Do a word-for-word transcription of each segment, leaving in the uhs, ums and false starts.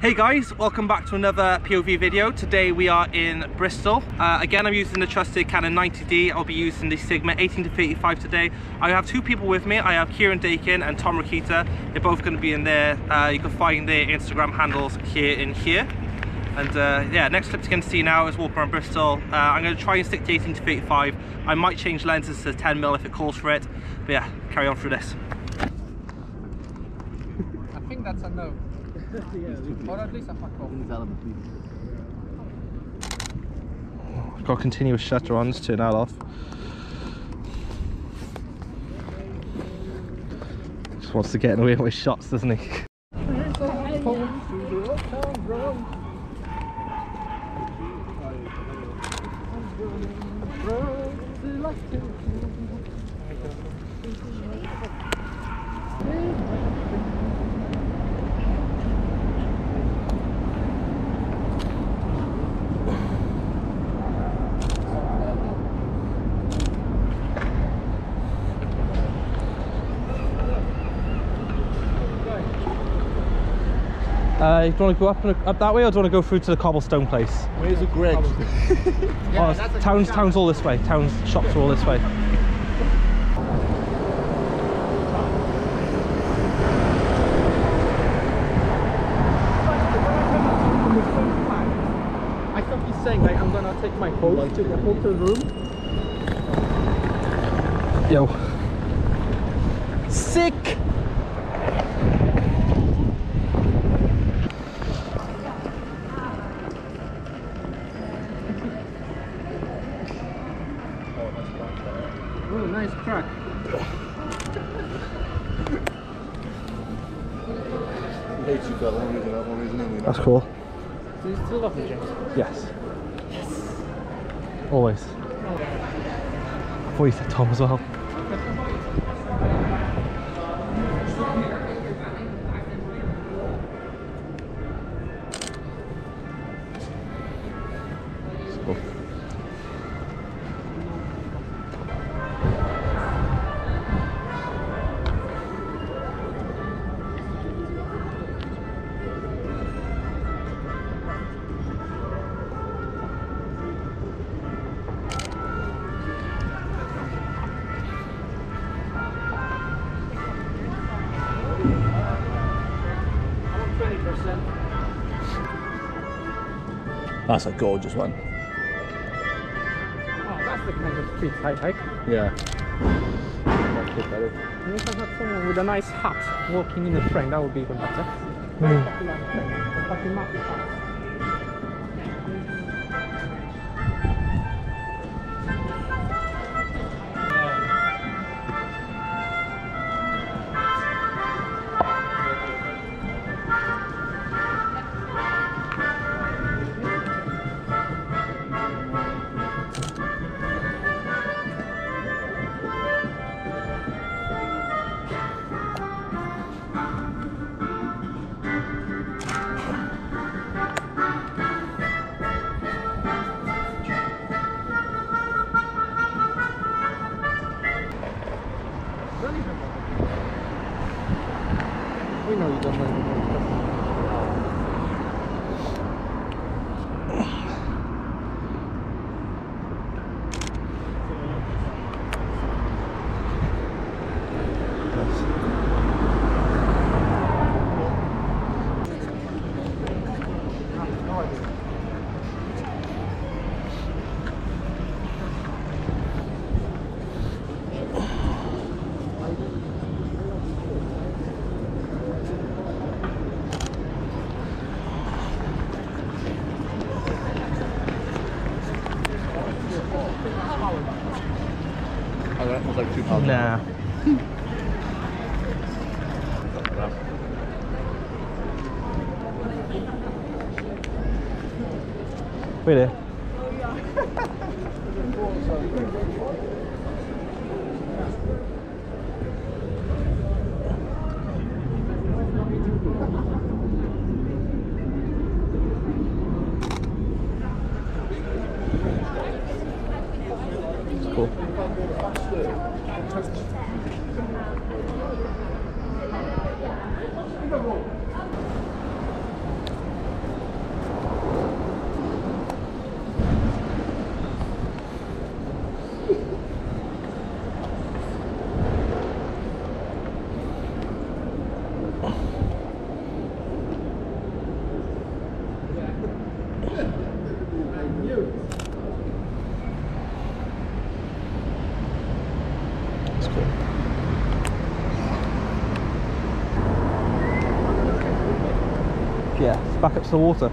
Hey guys, welcome back to another P O V video. Today we are in Bristol. Uh, again, I'm using the trusted Canon ninety D. I'll be using the Sigma eighteen to thirty-five today. I have two people with me. I have Kieran Dakin and Tom Rakita. They're both going to be in there. Uh, you can find their Instagram handles here in here. And uh, yeah, next clip you're going to see now is walk around Bristol. Uh, I'm going to try and stick to eighteen to thirty-five. I might change lenses to ten millimeter if it calls for it. But yeah, carry on through this. I think that's a no. Or at least a fuck off. I've got continuous shutter on, let's turn that off. Just wants to get away with shots, doesn't he? Uh, do you want to go up, and up that way, or do you want to go through to the cobblestone place? Where's the Greg? yeah, oh, town's, town's all this way. Town's shops are all this way. I thought he's saying like, I'm gonna take my phone like, to the hotel room. Yo. Sick. Oh, nice crack. That's cool. Do you still love me, James? Yes. Yes. Always. I thought you said Tom as well. That's a gorgeous one. Oh, that's the kind of street I like. Yeah. If I got someone with a nice hat walking in the train, that would be even better. Mm. We know you don't like Nah. Wait there. yeah, back up to the water.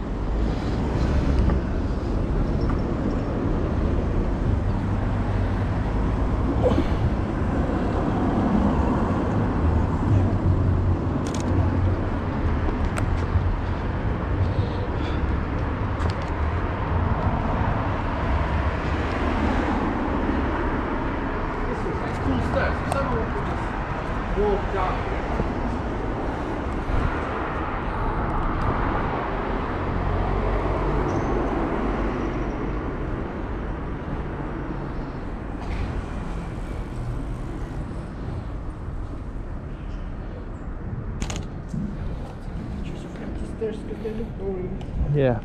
Yeah,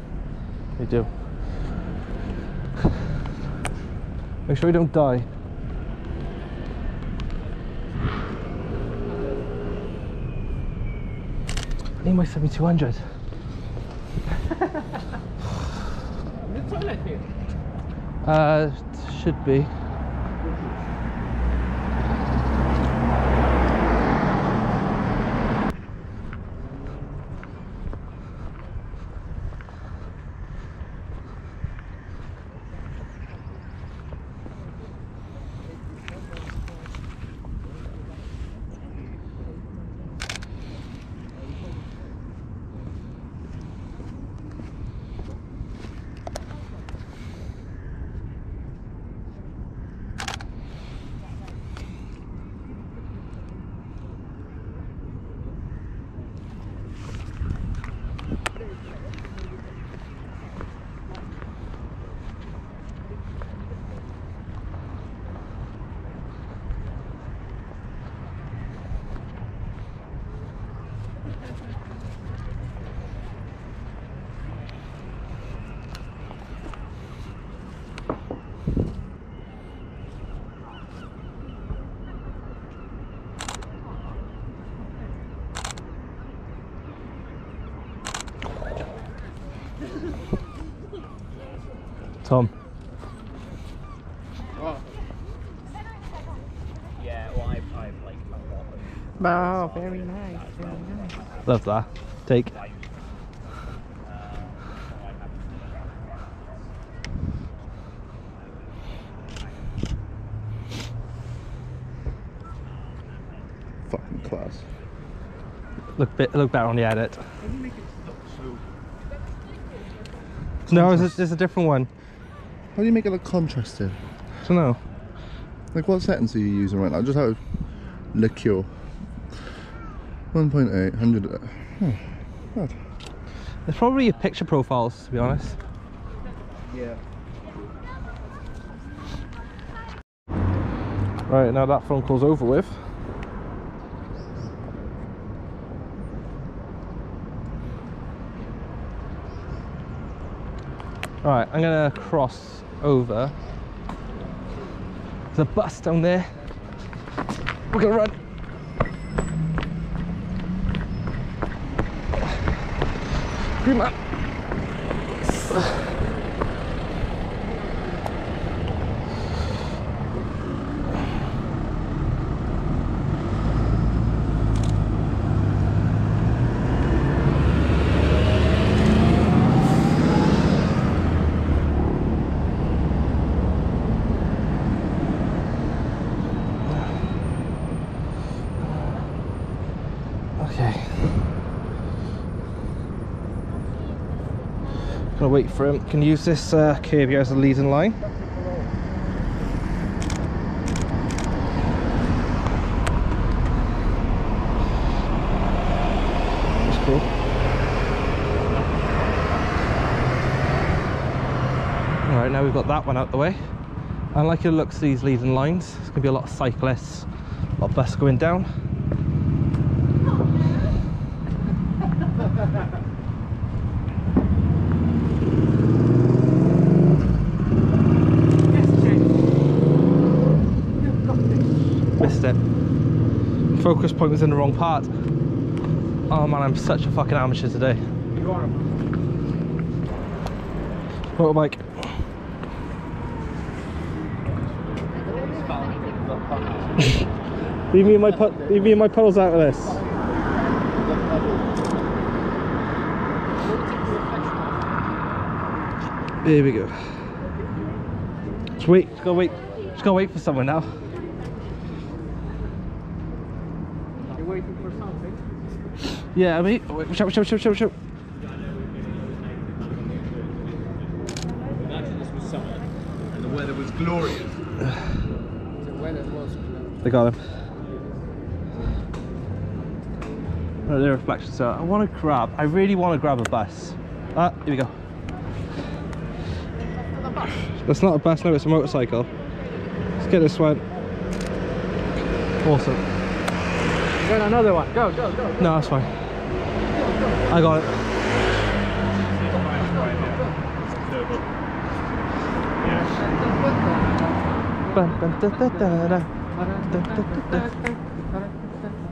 they do. Make sure you don't die. I need my seventy two hundred. Is the toilet here? Uh, should be. Tom. Oh. Yeah, well, I've, I've like my oh, very nice. Very nice. Love that. Take. Fucking class. Look bit. Look better on the edit. No, it's a, it's a different one. How do you make it look contrasted? I don't know. Like, what settings are you using right now? Just out of Le Cure. one point eight, one hundred. Oh, bad. It's probably your picture profiles, to be honest. Yeah. Right, now that phone call's over with. Alright, I'm gonna cross over. There's a bus down there. We're gonna run. Green man. Wait for him. Can use this uh, curb here as a leading line. That's cool. All right, now we've got that one out the way. I like the looks of these leading lines. There's gonna be a lot of cyclists, a lot of bus going down. Focus point was in the wrong part. Oh man, I'm such a fucking amateur today. You are. Motorbike. leave me in my put leave me in my puddles out of this. Here we go. Let's wait, let's go wait. Let's go wait for someone now. You're waiting for something? Yeah, I mean, watch out, watch out, watch out, watch out. Imagine this was summer and the weather was glorious. The weather was glorious. They got him. Oh, their reflection. So I want to grab, I really want to grab a bus. Ah, here we go. That's not a bus, no, it's a motorcycle. Let's get this one. Awesome. Got another one. Go, go, go. go. No, that's fine. Go, go, go. I got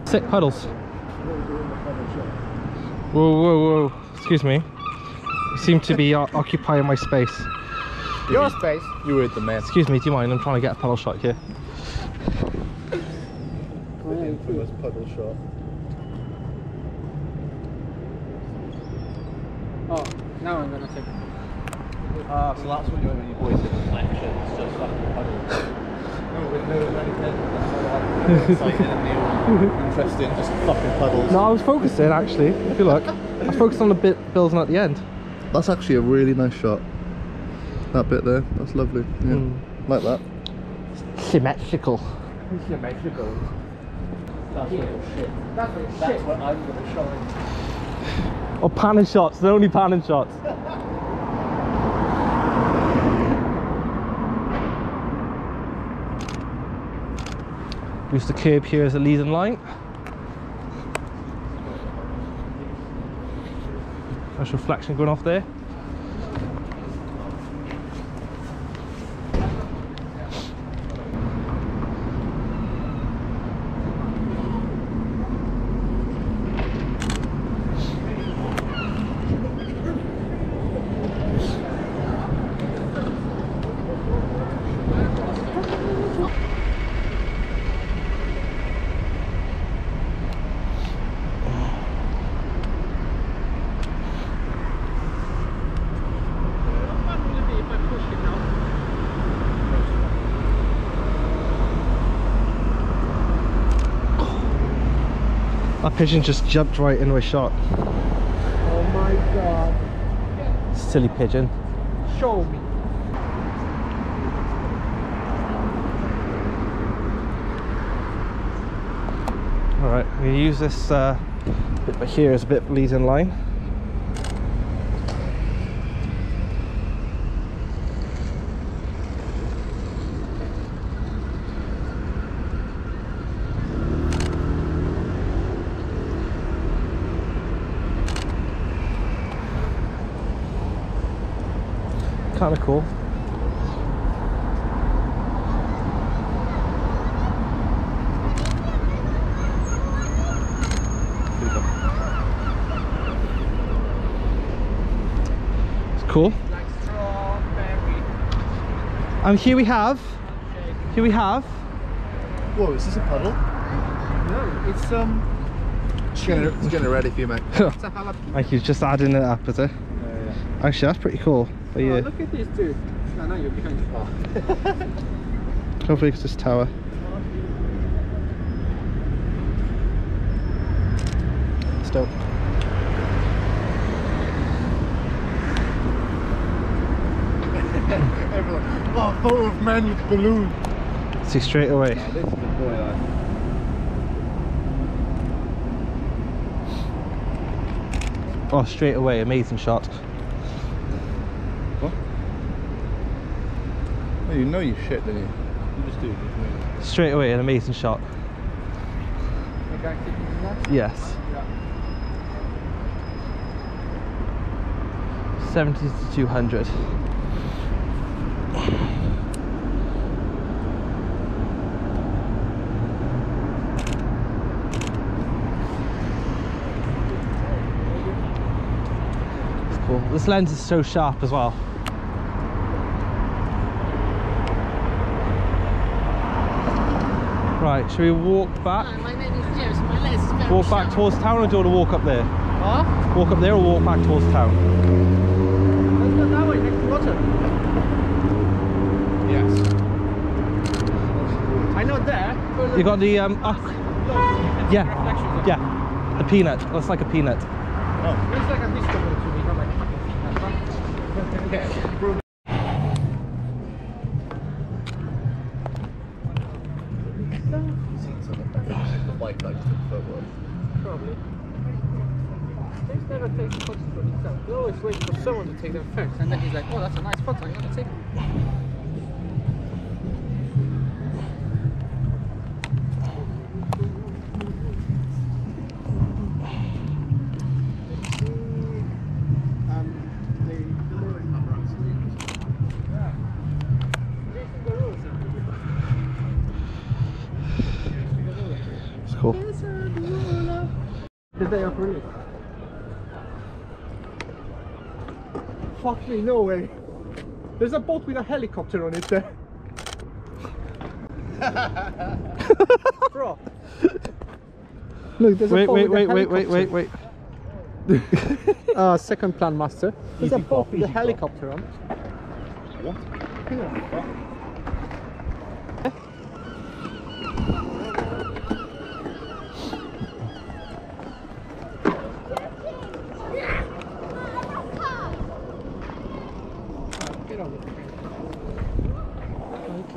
it. Sick puddles. Whoa, whoa, whoa. Excuse me. You seem to be occupying my space. Your space? You were the man. Excuse me, do you mind? I'm trying to get a puddle shot here. The infamous puddle shot. Oh, now I'm going to take it. Ah, so that's what you're doing when you boys in reflections, just like a puddle. No, we know that it's exciting and new, interesting, just fucking puddles. No, I was focusing actually, if you look. I was focused on the bit building at the end. That's actually a really nice shot. That bit there, that's lovely. Yeah, mm. Like that. Symmetrical. Symmetrical. That's yeah. real shit. That's real shit. That's what I'm going to show you. Or panning shots, they're only panning shots. Use the curb here as a leading line. Nice reflection going off there. That pigeon just jumped right into a shot. Oh my god. Silly pigeon. Show me. Alright, I'm going to use this uh, bit but here as a bit of leading line. Kind of cool. It's cool. And here we have. Here we have. Whoa! Is this a puddle? No, it's um. It's gonna, it's gonna ready for you, mate. Thank you. Just adding it up, is it? Yeah, yeah. Actually, that's pretty cool. But oh, yeah. Look at these two. No, no, you're behind the car. Hopefully it's this tower. It's dope. Everyone, oh, photo of man with balloon. See straight away. Now, this is the boy eye. Oh, straight away, amazing shot. Oh, you know you shit, didn't you? You just do it. Straight away, an amazing shot. Yes. seventy to two hundred. It's cool. This lens is so sharp as well. Right, should we walk back? Hi, my name is James. My lens is very Walk back sharp. towards town, or do you want to walk up there? Huh? Walk up there or walk back towards town? Let's go that way, next to the water. I know that. You got the um. Uh, yeah. Yeah. The peanut. Looks like a peanut. Oh. Looks like a vegetable to me, not like a fucking peanut. They always wait for someone to take them first, and then he's like, oh, that's a nice photo, I'm gonna take it. It's cool. The day of release. Fuck me, no way. There's a boat with a helicopter on it there. Bro. Look, there's wait, a boat wait, with wait, a wait, wait, wait, wait, wait, wait, wait. Uh, second plan, master. There's easy a boat with a helicopter pop. on. What?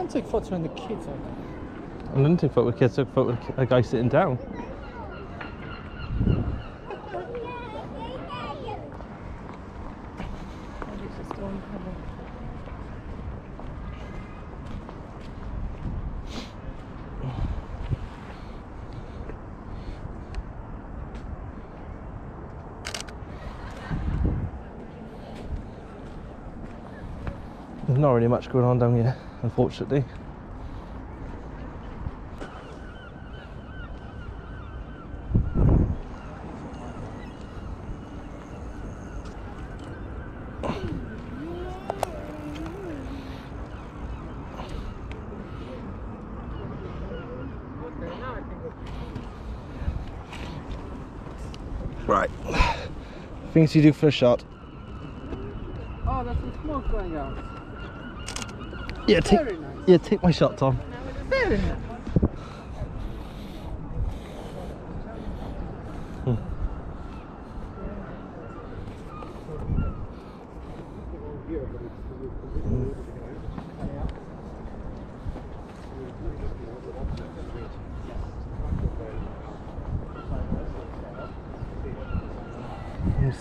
Take photos when the kids are there. I didn't take photos with kids, I took photos with a guy sitting down. There's not really much going on down here, unfortunately. Right, things you do for a shot. Oh, there's some smoke going out. Yeah, take, nice. yeah, take my shot, Tom. Very nice. Hmm. Mm.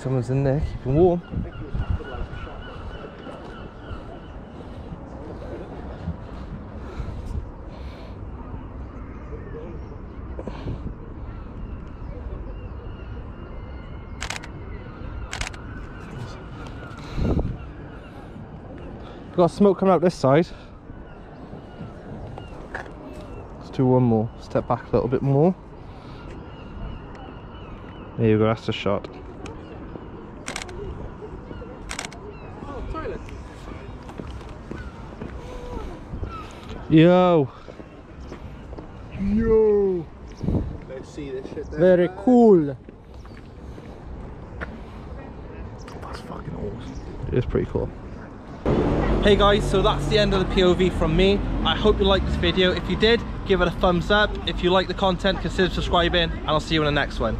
Someone's in there, keeping warm. Got smoke coming out this side. Let's do one more. Step back a little bit more. There you go, that's the shot. Oh, toilet. Yo! Yo! Let's see this shit there. Very cool! That's fucking awesome. It is pretty cool. Hey guys, so that's the end of the P O V from me. I hope you liked this video. If you did, give it a thumbs up. If you like the content, consider subscribing, and I'll see you in the next one.